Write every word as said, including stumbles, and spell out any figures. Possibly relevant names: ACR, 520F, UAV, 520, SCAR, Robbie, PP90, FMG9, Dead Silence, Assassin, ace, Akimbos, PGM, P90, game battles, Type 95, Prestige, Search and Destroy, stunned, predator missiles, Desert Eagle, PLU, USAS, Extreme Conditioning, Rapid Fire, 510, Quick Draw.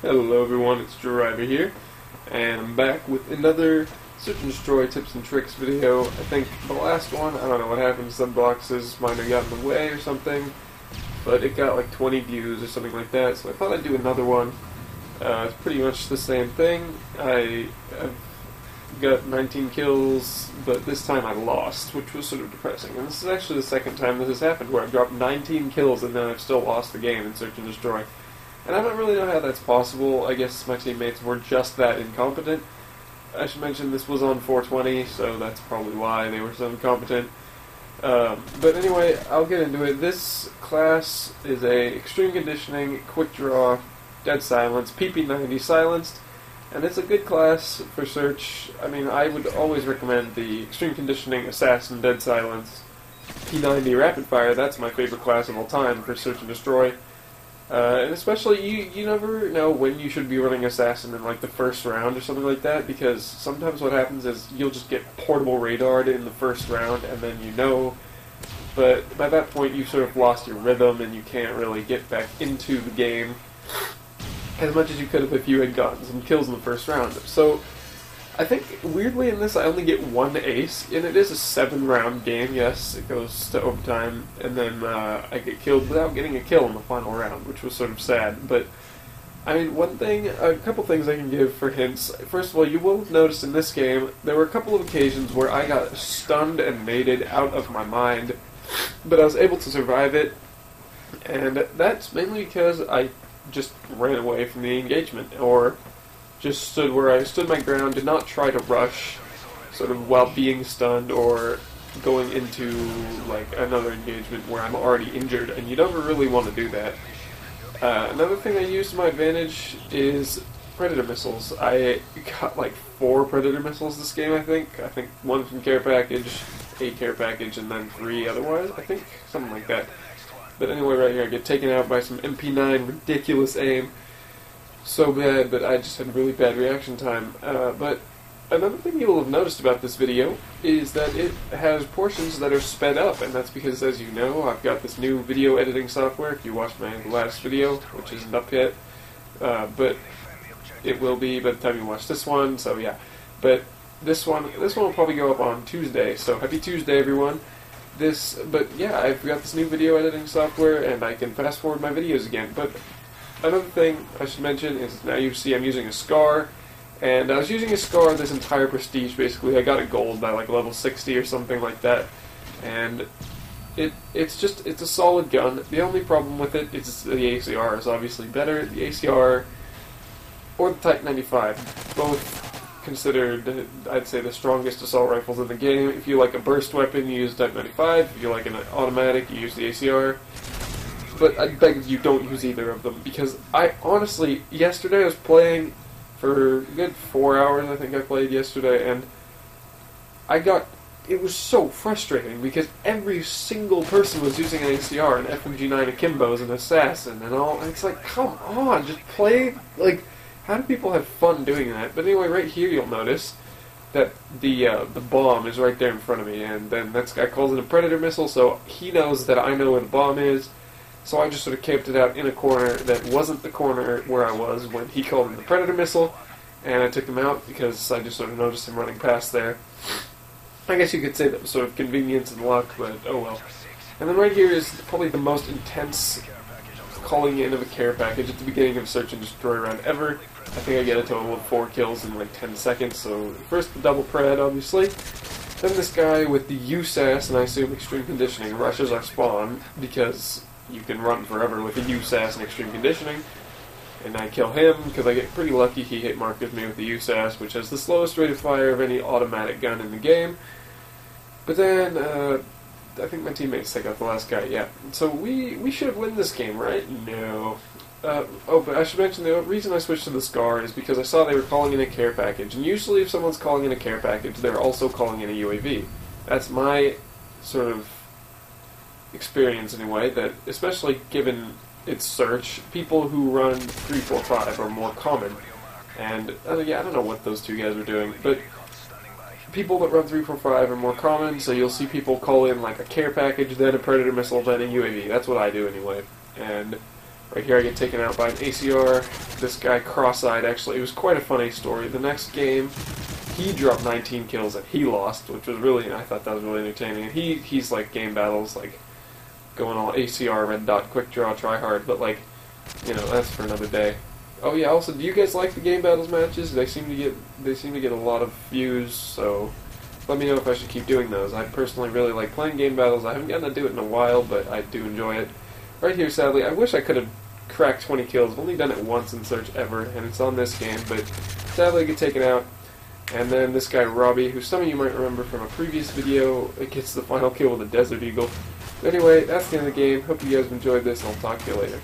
Hello everyone, it's Robbie here, and I'm back with another Search and Destroy tips and tricks video. I think the last one, I don't know what happened, some boxes might have gotten in the way or something, but it got like twenty views or something like that, so I thought I'd do another one. Uh, it's pretty much the same thing. I, I've got nineteen kills, but this time I lost, which was sort of depressing, and this is actually the second time this has happened, where I've dropped nineteen kills and then I've still lost the game in Search and Destroy. And I don't really know how that's possible. I guess my teammates were just that incompetent. I should mention this was on four twenty, so that's probably why they were so incompetent. Um, but anyway, I'll get into it. This class is a Extreme Conditioning, Quick Draw, Dead Silence, P P ninety silenced, and it's a good class for search. I mean, I would always recommend the Extreme Conditioning, Assassin, Dead Silence, P ninety, Rapid Fire. That's my favorite class of all time for Search and Destroy. Uh, and especially, you, you never know when you should be running Assassin in, like, the first round or something like that, because sometimes what happens is you'll just get portable radared in the first round, and then you know, but by that point you've sort of lost your rhythm, and you can't really get back into the game as much as you could have if you had gotten some kills in the first round. So, I think, weirdly in this, I only get one ace, and it is a seven round game, yes, it goes to overtime, and then uh, I get killed without getting a kill in the final round, which was sort of sad. But, I mean, one thing, a couple things I can give for hints. First of all, you will have noticed in this game, there were a couple of occasions where I got stunned and mated out of my mind, but I was able to survive it, and that's mainly because I just ran away from the engagement, or just stood where I stood my ground, did not try to rush, sort of while being stunned or going into like another engagement where I'm already injured, and you never really want to do that. Uh, another thing I used to my advantage is predator missiles. I got like four predator missiles this game, I think. I think one from Care Package, a Care Package, and then three otherwise. I think something like that. But anyway, right here I get taken out by some M P nine, ridiculous aim. So bad, but I just had really bad reaction time. Uh, but another thing you'll have noticed about this video is that it has portions that are sped up, and that's because, as you know, I've got this new video editing software. If you watched my last video, which isn't up yet, uh, but it will be by the time you watch this one, so yeah. But this one, this one will probably go up on Tuesday, so happy Tuesday, everyone. This, but yeah, I've got this new video editing software, and I can fast forward my videos again, but another thing I should mention is now you see I'm using a SCAR, and I was using a SCAR this entire Prestige, basically. I got a gold by like level sixty or something like that, and it it's just, it's a solid gun. The only problem with it is the A C R is obviously better. The A C R, or the Type ninety-five, both considered, I'd say, the strongest assault rifles in the game. If you like a burst weapon, you use Type ninety-five, if you like an automatic, you use the A C R. But I beg you, don't use either of them, because I honestly, yesterday I was playing for a good four hours, I think I played yesterday, and I got, it was so frustrating, because every single person was using an A C R, an F M G nine, Akimbos, an Assassin, and all, and it's like, come on, just play, like, how do people have fun doing that? But anyway, right here you'll notice that the uh, the bomb is right there in front of me, and then that guy calls it a predator missile, so he knows that I know where the bomb is. So I just sort of camped it out in a corner that wasn't the corner where I was when he called in the predator missile, and I took him out because I just sort of noticed him running past there. I guess you could say that was sort of convenience and luck, but oh well. And then right here is probably the most intense calling in of a Care Package at the beginning of a Search and Destroy round ever. I think I get a total of four kills in like ten seconds, so first the double pred, obviously. Then this guy with the U S A S, and I assume Extreme Conditioning, rushes our spawn, because you can run forever with a U S A S and Extreme Conditioning, and I kill him because I get pretty lucky. He hit markers me with the U S A S, which has the slowest rate of fire of any automatic gun in the game. But then, uh, I think my teammates take out the last guy, yeah. So we, we should have won this game, right? No. Uh, oh, but I should mention the reason I switched to the SCAR is because I saw they were calling in a Care Package, and usually if someone's calling in a Care Package, they're also calling in a U A V. That's my sort of experience anyway, that especially given its search, people who run three four five are more common, and uh, yeah, I don't know what those two guys are doing, but people that run three four five are more common, so you'll see people call in like a Care Package, then a predator missile, then a U A V. That's what I do anyway. And right here I get taken out by an A C R, this guy cross-eyed, actually. It was quite a funny story. The next game, he dropped nineteen kills and he lost, which was really, I thought that was really entertaining. And he, he's like game battles, like going all A C R, red dot, quick draw, try hard, but like, you know, that's for another day. Oh yeah, also, do you guys like the game battles matches? They seem to get, they seem to get a lot of views, so let me know if I should keep doing those. I personally really like playing game battles. I haven't gotten to do it in a while, but I do enjoy it. Right here, sadly, I wish I could have cracked twenty kills. I've only done it once in Search ever, and it's on this game, but sadly I get taken out. And then this guy, Robbie, who some of you might remember from a previous video, it gets the final kill with a Desert Eagle. Anyway, that's the end of the game. Hope you guys enjoyed this, and I'll talk to you later.